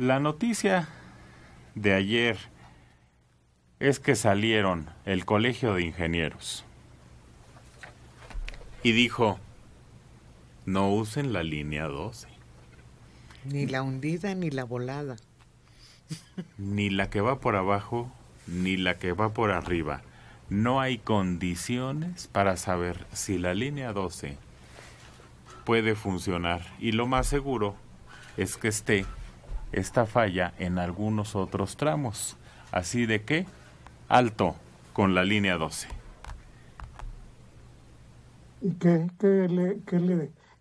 La noticia de ayer es que salieron el Colegio de Ingenieros y dijo, no usen la línea 12. Ni la hundida ni la volada. Ni la que va por abajo, ni la que va por arriba. No hay condiciones para saber si la línea 12 puede funcionar. Y lo más seguro es que esté esta falla en algunos otros tramos. Así de que, alto con la línea 12. ¿Y qué le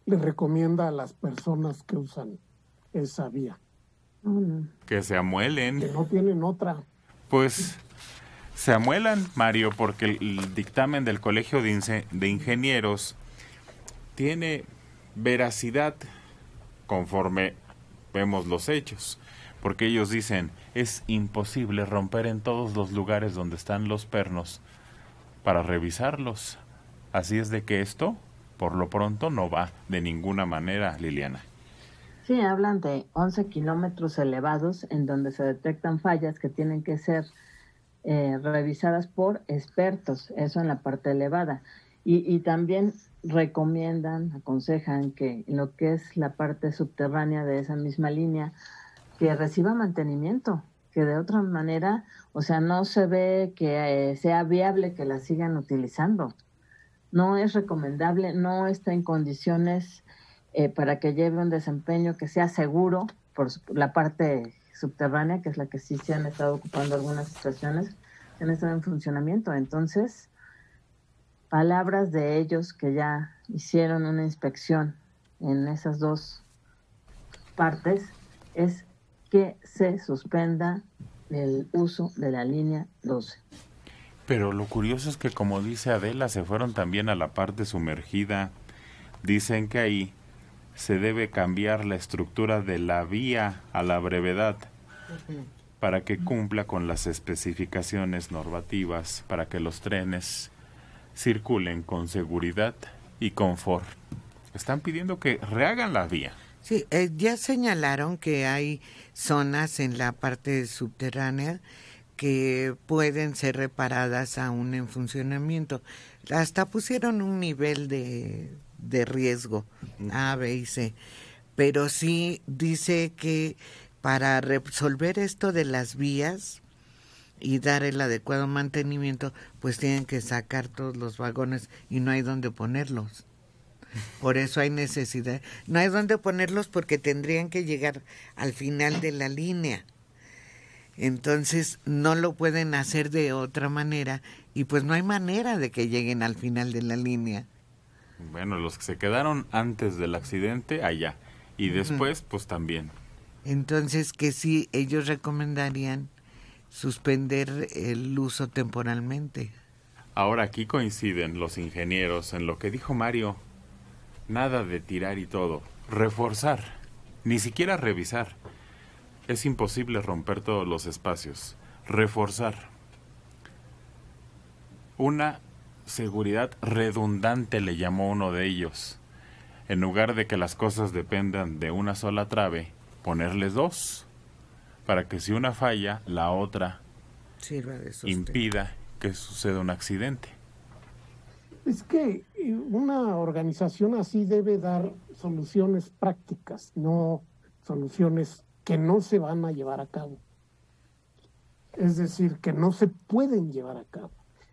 recomienda a las personas que usan esa vía? Que se amuelen. Que no tienen otra. Pues se amuelan, Mario, porque el dictamen del Colegio de Ingenieros tiene veracidad conforme vemos los hechos. Porque ellos dicen, es imposible romper en todos los lugares donde están los pernos para revisarlos. Así es de que esto, por lo pronto, no va de ninguna manera, Liliana. Sí, hablan de 11 kilómetros elevados en donde se detectan fallas que tienen que ser revisadas por expertos, eso en la parte elevada. Y también recomiendan, aconsejan que lo que es la parte subterránea de esa misma línea, que reciba mantenimiento, que de otra manera, o sea, no se ve que sea viable que la sigan utilizando. No es recomendable, no está en condiciones para que lleve un desempeño que sea seguro por la parte subterránea, que es la que sí se han estado ocupando algunas estaciones, se han estado en funcionamiento. Entonces, palabras de ellos que ya hicieron una inspección en esas dos partes es que se suspenda el uso de la línea 12. Pero lo curioso es que, como dice Adela, se fueron también a la parte sumergida. Dicen que ahí se debe cambiar la estructura de la vía a la brevedad para que cumpla con las especificaciones normativas, para que los trenes circulen con seguridad y confort. Están pidiendo que rehagan la vía. Sí, ya señalaron que hay zonas en la parte subterránea que pueden ser reparadas aún en funcionamiento. Hasta pusieron un nivel de riesgo, A, B y C. Pero sí dice que para resolver esto de las vías y dar el adecuado mantenimiento, pues tienen que sacar todos los vagones y no hay dónde ponerlos. Por eso hay necesidad. No hay dónde ponerlos porque tendrían que llegar al final de la línea. Entonces no lo pueden hacer de otra manera y pues no hay manera de que lleguen al final de la línea. Bueno, los que se quedaron antes del accidente allá y después pues también. Entonces que sí, ellos recomendarían suspender el uso temporalmente. Ahora aquí coinciden los ingenieros en lo que dijo Mario, nada de tirar y todo, reforzar, ni siquiera revisar. Es imposible romper todos los espacios. Reforzar. Una seguridad redundante le llamó uno de ellos. En lugar de que las cosas dependan de una sola trave, ponerles dos. Para que si una falla, la otra sirva de sostén, impida que suceda un accidente. Es que una organización así debe dar soluciones prácticas, no soluciones que no se van a llevar a cabo. Es decir, que no se pueden llevar a cabo.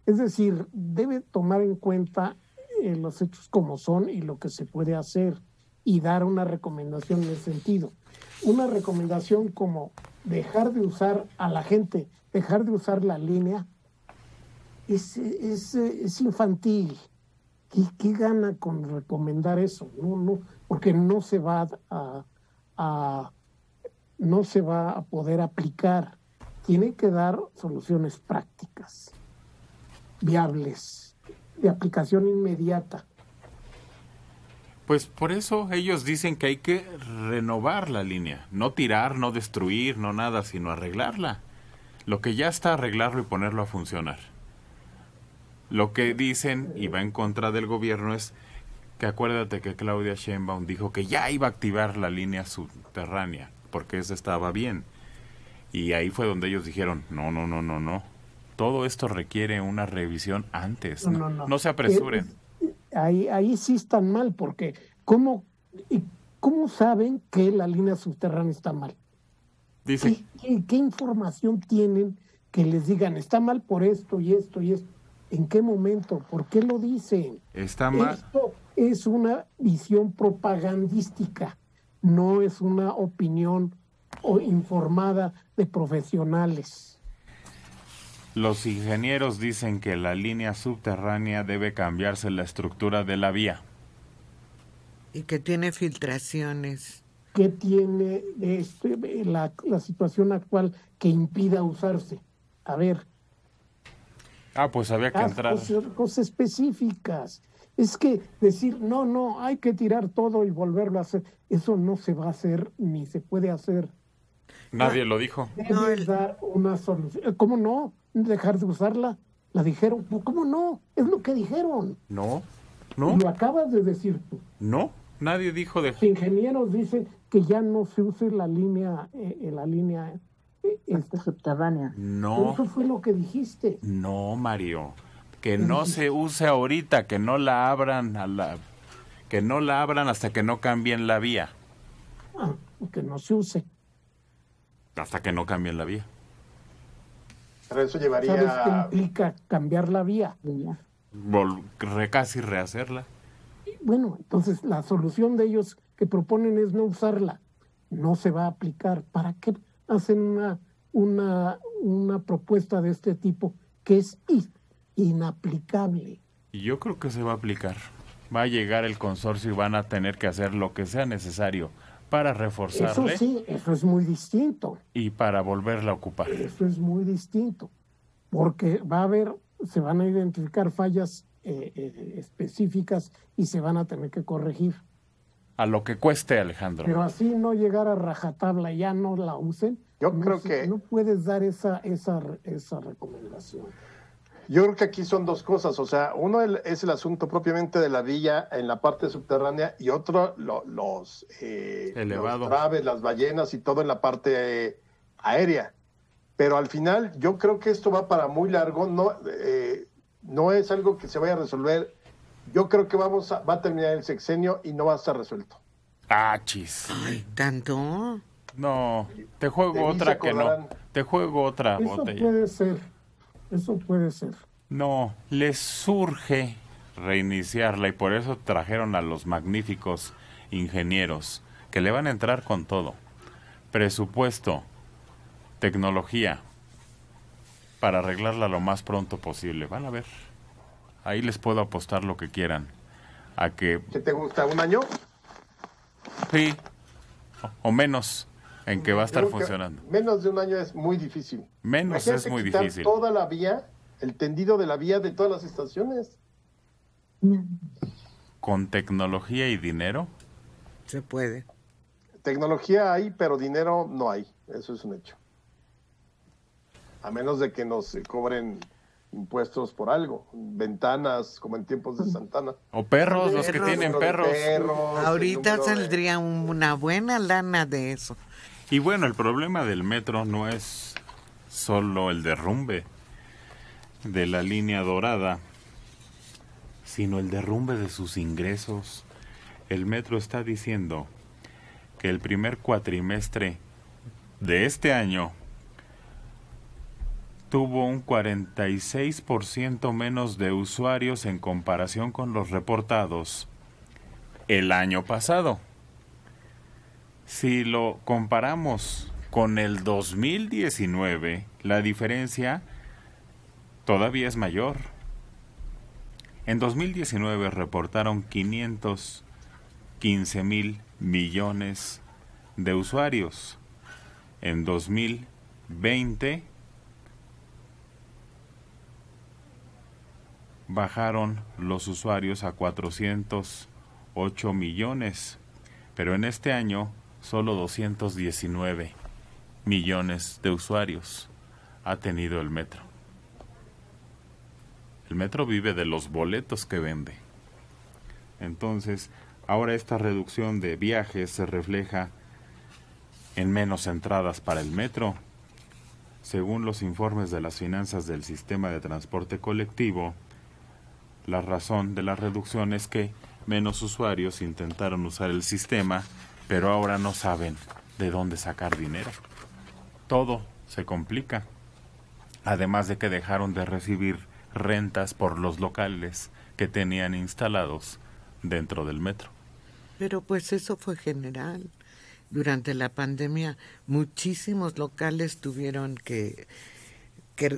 Es decir, debe tomar en cuenta los hechos como son y lo que se puede hacer y dar una recomendación en ese sentido. Una recomendación como dejar de usar a la gente, dejar de usar la línea, es infantil. ¿Qué gana con recomendar eso? No, porque no se va a poder aplicar. Tiene que dar soluciones prácticas, viables, de aplicación inmediata. Pues por eso ellos dicen que hay que renovar la línea, no tirar, no destruir, no nada, sino arreglarla. Lo que ya está, arreglarlo y ponerlo a funcionar. Lo que dicen, y va en contra del gobierno, es que acuérdate que Claudia Sheinbaum dijo que ya iba a activar la línea subterránea. porque eso estaba bien. Y ahí fue donde ellos dijeron, no, no, no, no, no. Todo esto requiere una revisión antes. No, no, no. No se apresuren. Ahí sí están mal, porque ¿cómo saben que la línea subterránea está mal? Dice, ¿Qué información tienen que les digan está mal por esto y esto y esto? ¿En qué momento? ¿Por qué lo dicen? Está mal. Esto es una visión propagandística, no es una opinión informada de profesionales. Los ingenieros dicen que la línea subterránea debe cambiarse la estructura de la vía. Y que tiene filtraciones. ¿Qué tiene la situación actual que impida usarse? A ver. Ah, pues había que entrar. Cosas específicas. Es que decir, no, no, hay que tirar todo y volverlo a hacer. Eso no se va a hacer ni se puede hacer. Nadie lo dijo. Debes dar una solución. ¿Cómo no? ¿Dejar de usarla? La dijeron. ¿Cómo no? Es lo que dijeron. No, no. Lo acabas de decir tú. No, nadie dijo de... Los ingenieros dicen que ya no se use la línea subterránea. No. Eso fue lo que dijiste. No, Mario. Que no se use ahorita, que no la abran hasta que no cambien la vía. Ah, que no se use. Hasta que no cambien la vía. Pero eso llevaría... ¿Sabes qué implica cambiar la vía? Casi rehacerla. Y bueno, entonces la solución de ellos que proponen es no usarla. No se va a aplicar. ¿Para qué hacen una propuesta de este tipo que es inaplicable? Y yo creo que se va a aplicar. Va a llegar el consorcio y van a tener que hacer lo que sea necesario para reforzarle. Eso sí, eso es muy distinto. Y para volverla a ocupar. Eso es muy distinto. Porque va a haber, se van a identificar fallas específicas y se van a tener que corregir. A lo que cueste, Alejandro. Pero así no llegar a rajatabla, ya no la usen. Yo creo que... No puedes dar esa recomendación. Yo creo que aquí son dos cosas. O sea, uno es el asunto propiamente de la villa en la parte subterránea y otro los traves, las ballenas y todo en la parte aérea. Pero al final yo creo que esto va para muy largo. No es algo que se vaya a resolver. Yo creo que va a terminar el sexenio y no va a estar resuelto. Ah, chis. Ay, ¿tanto? No, te juego otra que no. Te juego otra botella. Puede ser. Eso puede ser. No, les surge reiniciarla y por eso trajeron a los magníficos ingenieros que le van a entrar con todo. Presupuesto, tecnología, para arreglarla lo más pronto posible. Van a ver. Ahí les puedo apostar lo que quieran. A que... ¿Qué te gusta? ¿Un año? Sí, o menos, en que va a estar funcionando. Menos de un año es muy difícil. Menos es muy difícil. Toda la vía, el tendido de la vía de todas las estaciones. ¿Con tecnología y dinero? Se puede. Tecnología hay, pero dinero no hay. Eso es un hecho. A menos de que nos cobren... impuestos por algo, ventanas como en tiempos de Santa Anna. O perros, los que tienen perros. Ahorita saldría una buena lana de eso. Y bueno, el problema del metro no es solo el derrumbe de la línea dorada, sino el derrumbe de sus ingresos. El metro está diciendo que el primer cuatrimestre de este año tuvo un 46% menos de usuarios en comparación con los reportados el año pasado. Si lo comparamos con el 2019, la diferencia todavía es mayor. En 2019 reportaron 515,000 millones de usuarios. En 2020... bajaron los usuarios a 408 millones, pero en este año solo 219 millones de usuarios ha tenido el metro. El metro vive de los boletos que vende. Entonces, ahora esta reducción de viajes se refleja en menos entradas para el metro. Según los informes de las finanzas del sistema de transporte colectivo, la razón de la reducción es que menos usuarios intentaron usar el sistema, pero ahora no saben de dónde sacar dinero. Todo se complica, además de que dejaron de recibir rentas por los locales que tenían instalados dentro del metro. Pero pues eso fue general. Durante la pandemia muchísimos locales tuvieron que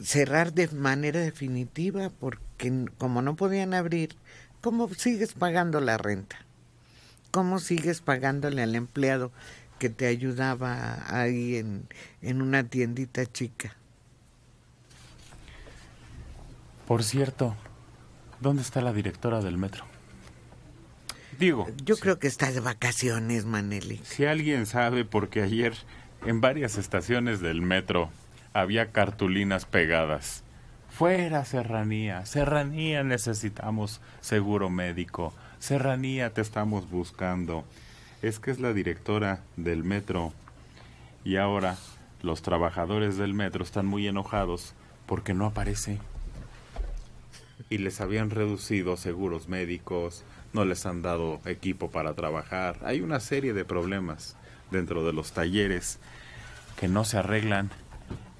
cerrar de manera definitiva porque como no podían abrir, ¿cómo sigues pagando la renta? ¿Cómo sigues pagándole al empleado que te ayudaba ahí en una tiendita chica? Por cierto, ¿dónde está la directora del metro? Digo, yo creo que está de vacaciones, Maneli. Si alguien sabe, porque ayer en varias estaciones del metro había cartulinas pegadas. Fuera Serranía, Serranía necesitamos seguro médico, Serranía te estamos buscando. Es que es la directora del metro y ahora los trabajadores del metro están muy enojados porque no aparece. Y les habían reducido seguros médicos, no les han dado equipo para trabajar. Hay una serie de problemas dentro de los talleres que no se arreglan.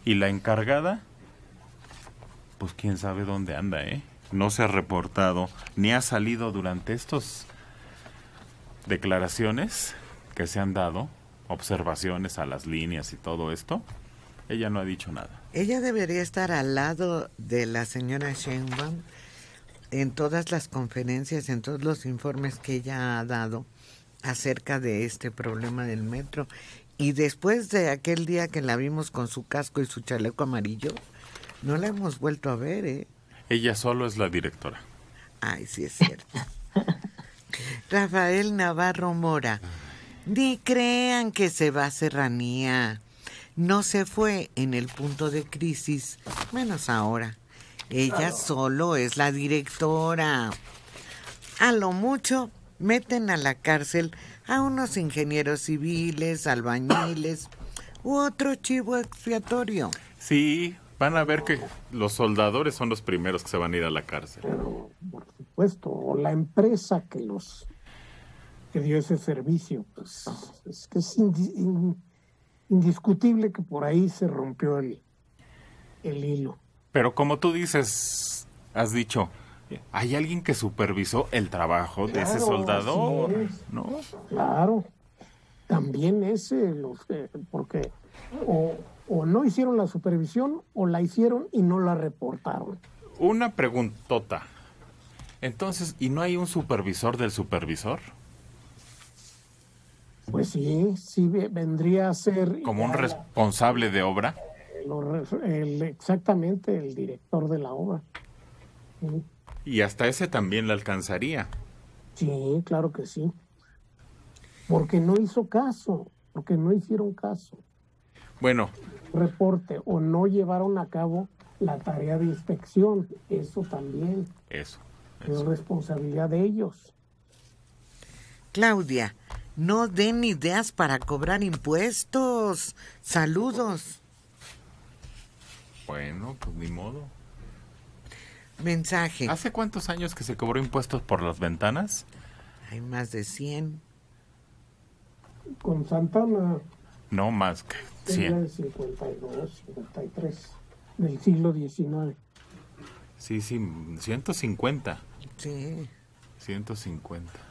Y la encargada, pues quién sabe dónde anda, ¿eh? No se ha reportado, ni ha salido durante estas declaraciones que se han dado, observaciones a las líneas y todo esto. Ella no ha dicho nada. Ella debería estar al lado de la señora Sheinbaum en todas las conferencias, en todos los informes que ella ha dado acerca de este problema del metro. Y después de aquel día que la vimos con su casco y su chaleco amarillo, no la hemos vuelto a ver, ¿eh? Ella solo es la directora. Ay, sí es cierto. Rafael Navarro Mora. Ni crean que se va a Serranía. No se fue en el punto de crisis, menos ahora. Ella solo es la directora. A lo mucho meten a la cárcel a unos ingenieros civiles, albañiles u otro chivo expiatorio. Sí, van a ver que los soldadores son los primeros que se van a ir a la cárcel. Pero, por supuesto, la empresa que dio ese servicio, pues es que es indiscutible que por ahí se rompió el hilo. Pero como tú dices, has dicho, hay alguien que supervisó el trabajo de ese soldador, ¿no? Claro, también ese, porque o no hicieron la supervisión o la hicieron y no la reportaron. Una preguntota. Entonces, ¿y no hay un supervisor del supervisor? Pues sí, sí vendría a ser... ¿Como un responsable de obra? Exactamente, el director de la obra. Sí. Y hasta ese también le alcanzaría. Sí, claro que sí. Porque no hizo caso, porque no hicieron caso. Bueno. Reporte o no llevaron a cabo la tarea de inspección, eso también. Eso. Es responsabilidad de ellos. Claudia. No den ideas para cobrar impuestos. Saludos. Bueno, pues ni modo. Mensaje. ¿Hace cuántos años que se cobró impuestos por las ventanas? Hay más de 100. Con Santa Anna. No más que 100. De 52, 53, del siglo XIX. Sí, 150. Sí. 150.